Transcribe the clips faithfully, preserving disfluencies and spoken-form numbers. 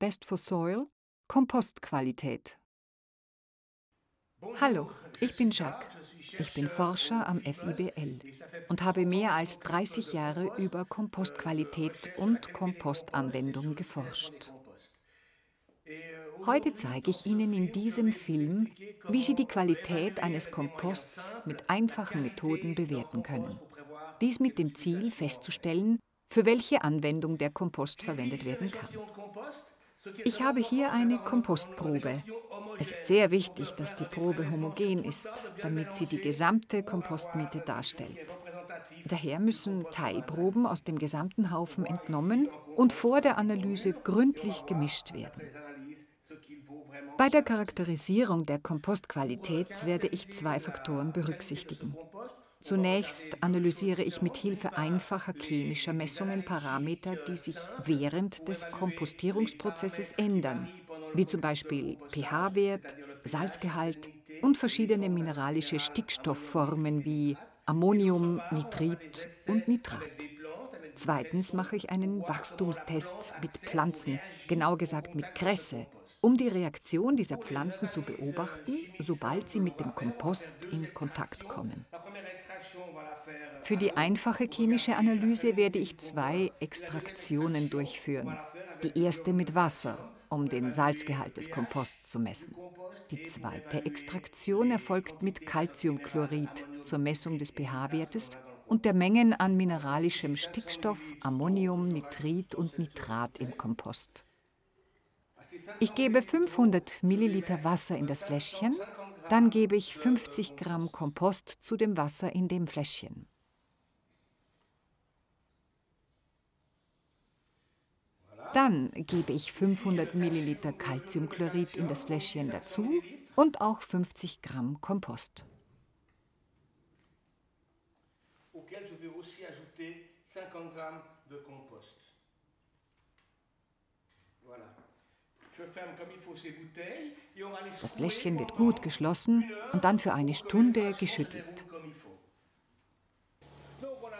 Best for Soil – Kompostqualität. Hallo, ich bin Jacques. Ich bin Forscher am F I B L und habe mehr als dreißig Jahre über Kompostqualität und Kompostanwendung geforscht. Heute zeige ich Ihnen in diesem Film, wie Sie die Qualität eines Komposts mit einfachen Methoden bewerten können. Dies mit dem Ziel, festzustellen, für welche Anwendung der Kompost verwendet werden kann. Ich habe hier eine Kompostprobe. Es ist sehr wichtig, dass die Probe homogen ist, damit sie die gesamte Kompostmitte darstellt. Daher müssen Teilproben aus dem gesamten Haufen entnommen und vor der Analyse gründlich gemischt werden. Bei der Charakterisierung der Kompostqualität werde ich zwei Faktoren berücksichtigen. Zunächst analysiere ich mit Hilfe einfacher chemischer Messungen Parameter, die sich während des Kompostierungsprozesses ändern, wie zum Beispiel pH-Wert, Salzgehalt und verschiedene mineralische Stickstoffformen wie Ammonium, Nitrit und Nitrat. Zweitens mache ich einen Wachstumstest mit Pflanzen, genauer gesagt mit Kresse, um die Reaktion dieser Pflanzen zu beobachten, sobald sie mit dem Kompost in Kontakt kommen. Für die einfache chemische Analyse werde ich zwei Extraktionen durchführen. Die erste mit Wasser, um den Salzgehalt des Komposts zu messen. Die zweite Extraktion erfolgt mit Calciumchlorid zur Messung des pH-Wertes und der Mengen an mineralischem Stickstoff, Ammonium, Nitrit und Nitrat im Kompost. Ich gebe fünfhundert Milliliter Wasser in das Fläschchen, dann gebe ich fünfzig Gramm Kompost zu dem Wasser in dem Fläschchen. Dann gebe ich fünfhundert Milliliter Calciumchlorid in das Fläschchen dazu und auch fünfzig Gramm Kompost. Das Fläschchen wird gut geschlossen und dann für eine Stunde geschüttelt.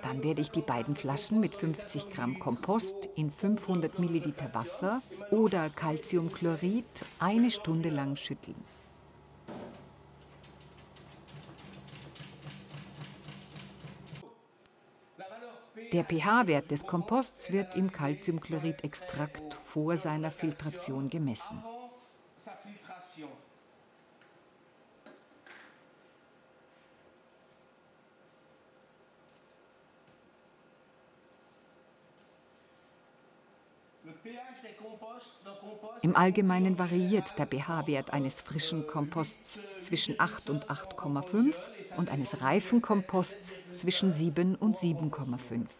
Dann werde ich die beiden Flaschen mit fünfzig Gramm Kompost in fünfhundert Milliliter Wasser oder Calciumchlorid eine Stunde lang schütteln. Der pH-Wert des Komposts wird im Calciumchlorid-Extrakt vor seiner Filtration gemessen. Im Allgemeinen variiert der pH-Wert eines frischen Komposts zwischen acht und acht Komma fünf und eines reifen Komposts zwischen sieben und sieben Komma fünf.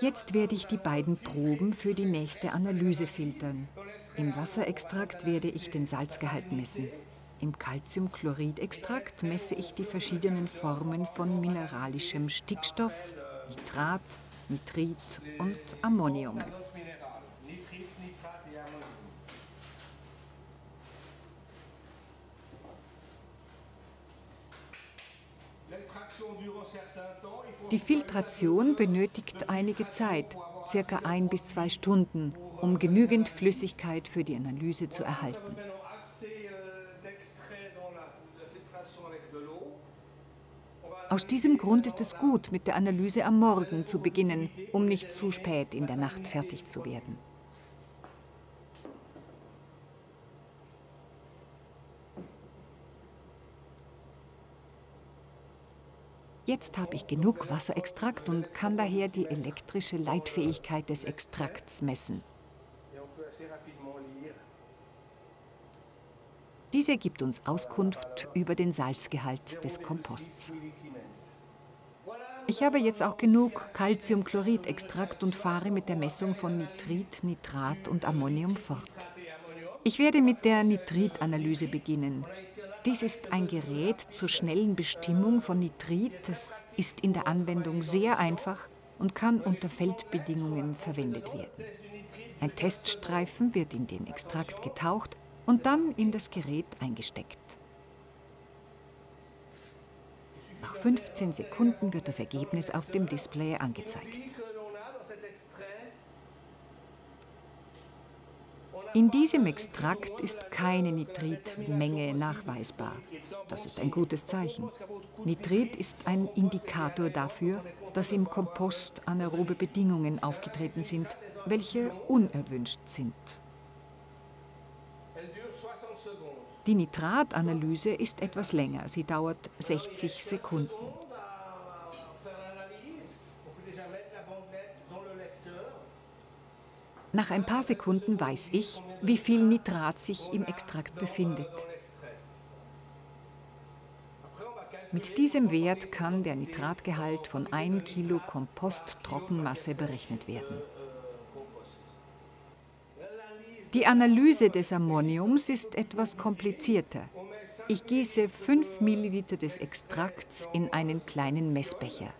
Jetzt werde ich die beiden Proben für die nächste Analyse filtern. Im Wasserextrakt werde ich den Salzgehalt messen. Im Calciumchloridextrakt messe ich die verschiedenen Formen von mineralischem Stickstoff, Nitrat, Nitrit und Ammonium. Die Filtration benötigt einige Zeit, circa ein bis zwei Stunden, um genügend Flüssigkeit für die Analyse zu erhalten. Aus diesem Grund ist es gut, mit der Analyse am Morgen zu beginnen, um nicht zu spät in der Nacht fertig zu werden. Jetzt habe ich genug Wasserextrakt und kann daher die elektrische Leitfähigkeit des Extrakts messen. Diese gibt uns Auskunft über den Salzgehalt des Komposts. Ich habe jetzt auch genug Calciumchloridextrakt und fahre mit der Messung von Nitrit, Nitrat und Ammonium fort. Ich werde mit der Nitritanalyse beginnen. Dies ist ein Gerät zur schnellen Bestimmung von Nitrit. Das ist in der Anwendung sehr einfach und kann unter Feldbedingungen verwendet werden. Ein Teststreifen wird in den Extrakt getaucht und dann in das Gerät eingesteckt. Nach fünfzehn Sekunden wird das Ergebnis auf dem Display angezeigt. In diesem Extrakt ist keine Nitritmenge nachweisbar. Das ist ein gutes Zeichen. Nitrit ist ein Indikator dafür, dass im Kompost anaerobe Bedingungen aufgetreten sind, welche unerwünscht sind. Die Nitratanalyse ist etwas länger. Sie dauert sechzig Sekunden. Nach ein paar Sekunden weiß ich, wie viel Nitrat sich im Extrakt befindet. Mit diesem Wert kann der Nitratgehalt von einem Kilo Komposttrockenmasse berechnet werden. Die Analyse des Ammoniums ist etwas komplizierter. Ich gieße fünf Milliliter des Extrakts in einen kleinen Messbecher.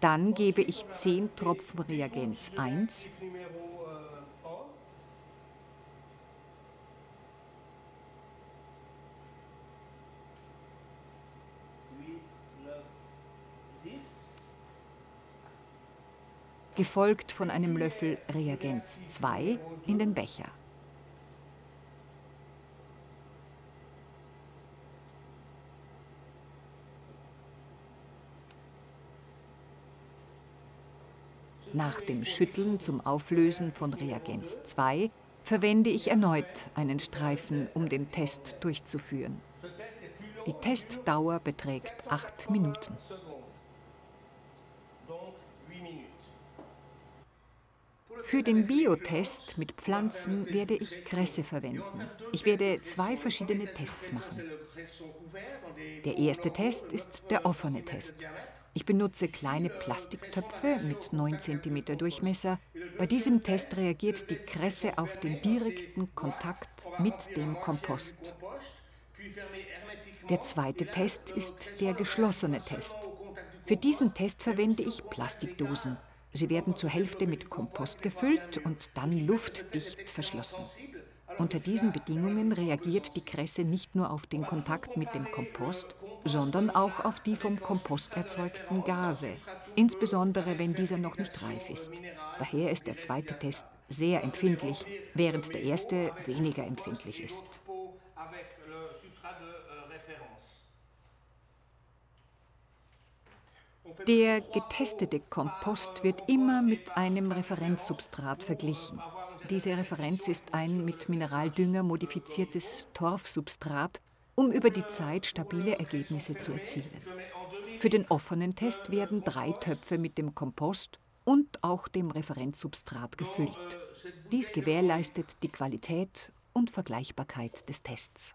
Dann gebe ich zehn Tropfen Reagenz eins, gefolgt von einem Löffel Reagenz zwei in den Becher. Nach dem Schütteln zum Auflösen von Reagenz zwei verwende ich erneut einen Streifen, um den Test durchzuführen. Die Testdauer beträgt acht Minuten. Für den Biotest mit Pflanzen werde ich Kresse verwenden. Ich werde zwei verschiedene Tests machen. Der erste Test ist der offene Test. Ich benutze kleine Plastiktöpfe mit neun Zentimeter Durchmesser. Bei diesem Test reagiert die Kresse auf den direkten Kontakt mit dem Kompost. Der zweite Test ist der geschlossene Test. Für diesen Test verwende ich Plastikdosen. Sie werden zur Hälfte mit Kompost gefüllt und dann luftdicht verschlossen. Unter diesen Bedingungen reagiert die Kresse nicht nur auf den Kontakt mit dem Kompost, sondern auch auf die vom Kompost erzeugten Gase, insbesondere wenn dieser noch nicht reif ist. Daher ist der zweite Test sehr empfindlich, während der erste weniger empfindlich ist. Der getestete Kompost wird immer mit einem Referenzsubstrat verglichen. Diese Referenz ist ein mit Mineraldünger modifiziertes Torfsubstrat, um über die Zeit stabile Ergebnisse zu erzielen. Für den offenen Test werden drei Töpfe mit dem Kompost und auch dem Referenzsubstrat gefüllt. Dies gewährleistet die Qualität und Vergleichbarkeit des Tests.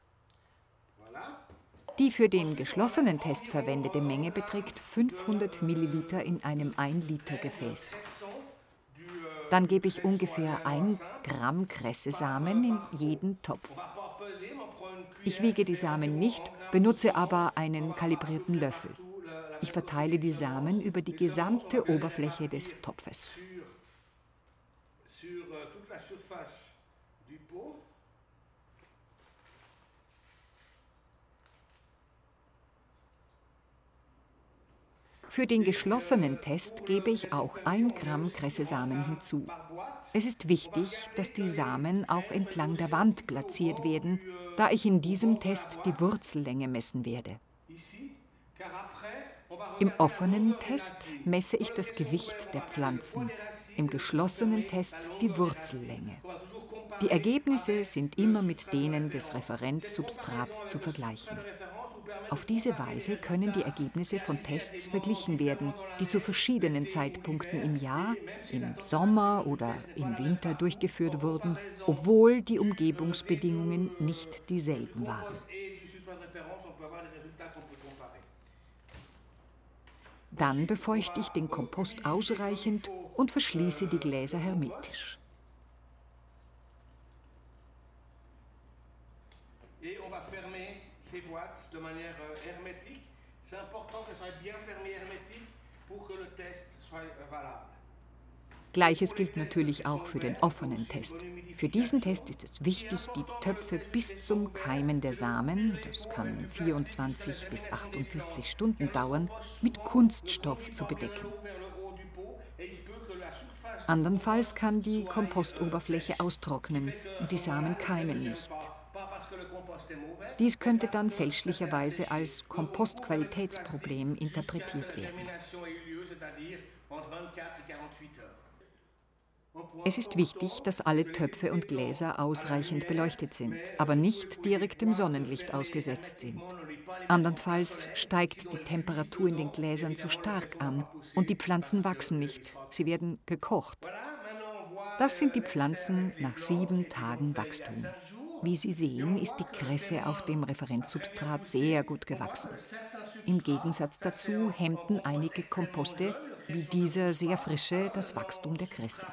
Die für den geschlossenen Test verwendete Menge beträgt fünfhundert Milliliter in einem ein Liter Gefäß. Dann gebe ich ungefähr ein Gramm Kressesamen in jeden Topf. Ich wiege die Samen nicht, benutze aber einen kalibrierten Löffel. Ich verteile die Samen über die gesamte Oberfläche des Topfes. Für den geschlossenen Test gebe ich auch ein Gramm Kressesamen hinzu. Es ist wichtig, dass die Samen auch entlang der Wand platziert werden, da ich in diesem Test die Wurzellänge messen werde. Im offenen Test messe ich das Gewicht der Pflanzen, im geschlossenen Test die Wurzellänge. Die Ergebnisse sind immer mit denen des Referenzsubstrats zu vergleichen. Auf diese Weise können die Ergebnisse von Tests verglichen werden, die zu verschiedenen Zeitpunkten im Jahr, im Sommer oder im Winter durchgeführt wurden, obwohl die Umgebungsbedingungen nicht dieselben waren. Dann befeuchte ich den Kompost ausreichend und verschließe die Gläser hermetisch. Gleiches gilt natürlich auch für den offenen Test. Für diesen Test ist es wichtig, die Töpfe bis zum Keimen der Samen, das kann vierundzwanzig bis achtundvierzig Stunden dauern, mit Kunststoff zu bedecken. Andernfalls kann die Kompostoberfläche austrocknen und die Samen keimen nicht. Dies könnte dann fälschlicherweise als Kompostqualitätsproblem interpretiert werden. Es ist wichtig, dass alle Töpfe und Gläser ausreichend beleuchtet sind, aber nicht direkt dem Sonnenlicht ausgesetzt sind. Andernfalls steigt die Temperatur in den Gläsern zu stark an und die Pflanzen wachsen nicht, sie werden gekocht. Das sind die Pflanzen nach sieben Tagen Wachstum. Wie Sie sehen, ist die Kresse auf dem Referenzsubstrat sehr gut gewachsen. Im Gegensatz dazu hemmten einige Komposte, wie dieser sehr frische, das Wachstum der Kresse.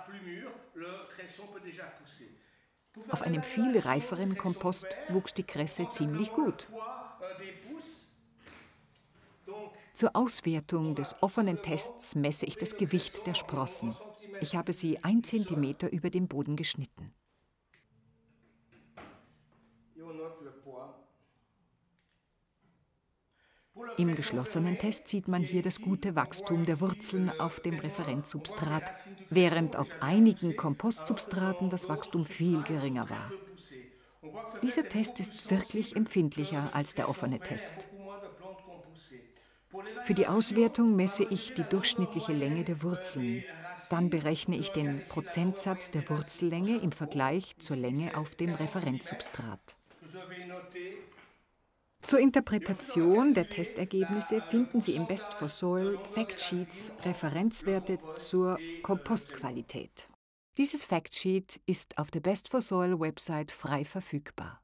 Auf einem viel reiferen Kompost wuchs die Kresse ziemlich gut. Zur Auswertung des offenen Tests messe ich das Gewicht der Sprossen. Ich habe sie ein Zentimeter über dem Boden geschnitten. Im geschlossenen Test sieht man hier das gute Wachstum der Wurzeln auf dem Referenzsubstrat, während auf einigen Kompostsubstraten das Wachstum viel geringer war. Dieser Test ist wirklich empfindlicher als der offene Test. Für die Auswertung messe ich die durchschnittliche Länge der Wurzeln. Dann berechne ich den Prozentsatz der Wurzellänge im Vergleich zur Länge auf dem Referenzsubstrat. Zur Interpretation der Testergebnisse finden Sie im Best for Soil Factsheets Referenzwerte zur Kompostqualität. Dieses Factsheet ist auf der Best for Soil Website frei verfügbar.